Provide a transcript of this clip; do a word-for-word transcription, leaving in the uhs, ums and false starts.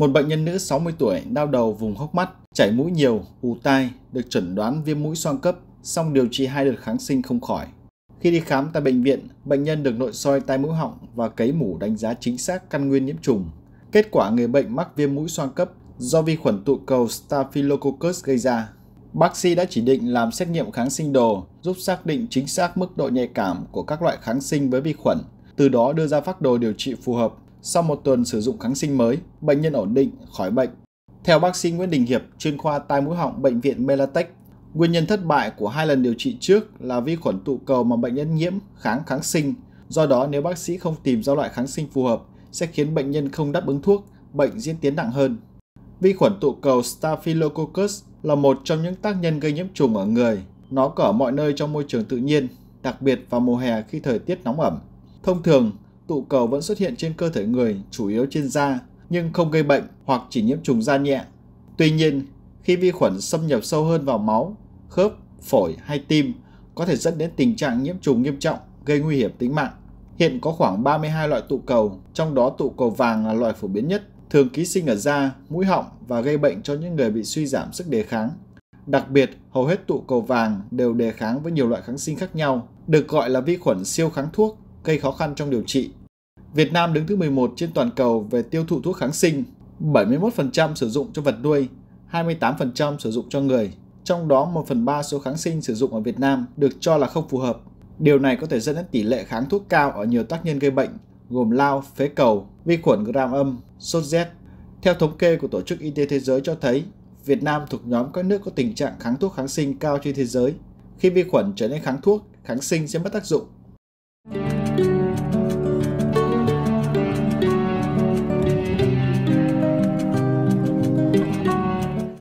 Một bệnh nhân nữ sáu mươi tuổi đau đầu vùng hốc mắt, chảy mũi nhiều, ù tai, được chẩn đoán viêm mũi xoang cấp, song điều trị hai đợt kháng sinh không khỏi. Khi đi khám tại bệnh viện, bệnh nhân được nội soi tai mũi họng và cấy mủ đánh giá chính xác căn nguyên nhiễm trùng. Kết quả người bệnh mắc viêm mũi xoang cấp do vi khuẩn tụ cầu Staphylococcus gây ra. Bác sĩ đã chỉ định làm xét nghiệm kháng sinh đồ giúp xác định chính xác mức độ nhạy cảm của các loại kháng sinh với vi khuẩn, từ đó đưa ra phác đồ điều trị phù hợp. Sau một tuần sử dụng kháng sinh mới, bệnh nhân ổn định, khỏi bệnh. Theo bác sĩ Nguyễn Đình Hiệp, chuyên khoa tai mũi họng bệnh viện Melatec, nguyên nhân thất bại của hai lần điều trị trước là vi khuẩn tụ cầu mà bệnh nhân nhiễm kháng kháng sinh. Do đó, nếu bác sĩ không tìm ra loại kháng sinh phù hợp, sẽ khiến bệnh nhân không đáp ứng thuốc, bệnh diễn tiến nặng hơn. Vi khuẩn tụ cầu Staphylococcus là một trong những tác nhân gây nhiễm trùng ở người. Nó có ở mọi nơi trong môi trường tự nhiên, đặc biệt vào mùa hè khi thời tiết nóng ẩm. Thông thường, tụ cầu vẫn xuất hiện trên cơ thể người, chủ yếu trên da, nhưng không gây bệnh hoặc chỉ nhiễm trùng da nhẹ. Tuy nhiên, khi vi khuẩn xâm nhập sâu hơn vào máu, khớp, phổi hay tim, có thể dẫn đến tình trạng nhiễm trùng nghiêm trọng, gây nguy hiểm tính mạng. Hiện có khoảng ba mươi hai loại tụ cầu, trong đó tụ cầu vàng là loại phổ biến nhất, thường ký sinh ở da, mũi họng và gây bệnh cho những người bị suy giảm sức đề kháng. Đặc biệt, hầu hết tụ cầu vàng đều đề kháng với nhiều loại kháng sinh khác nhau, được gọi là vi khuẩn siêu kháng thuốc, gây khó khăn trong điều trị. Việt Nam đứng thứ mười một trên toàn cầu về tiêu thụ thuốc kháng sinh, bảy mươi mốt phần trăm sử dụng cho vật nuôi, hai mươi tám phần trăm sử dụng cho người, trong đó một phần ba số kháng sinh sử dụng ở Việt Nam được cho là không phù hợp. Điều này có thể dẫn đến tỷ lệ kháng thuốc cao ở nhiều tác nhân gây bệnh, gồm lao, phế cầu, vi khuẩn gram âm, sốt rét. Theo thống kê của Tổ chức Y tế Thế giới cho thấy, Việt Nam thuộc nhóm các nước có tình trạng kháng thuốc kháng sinh cao trên thế giới. Khi vi khuẩn trở nên kháng thuốc, kháng sinh sẽ mất tác dụng.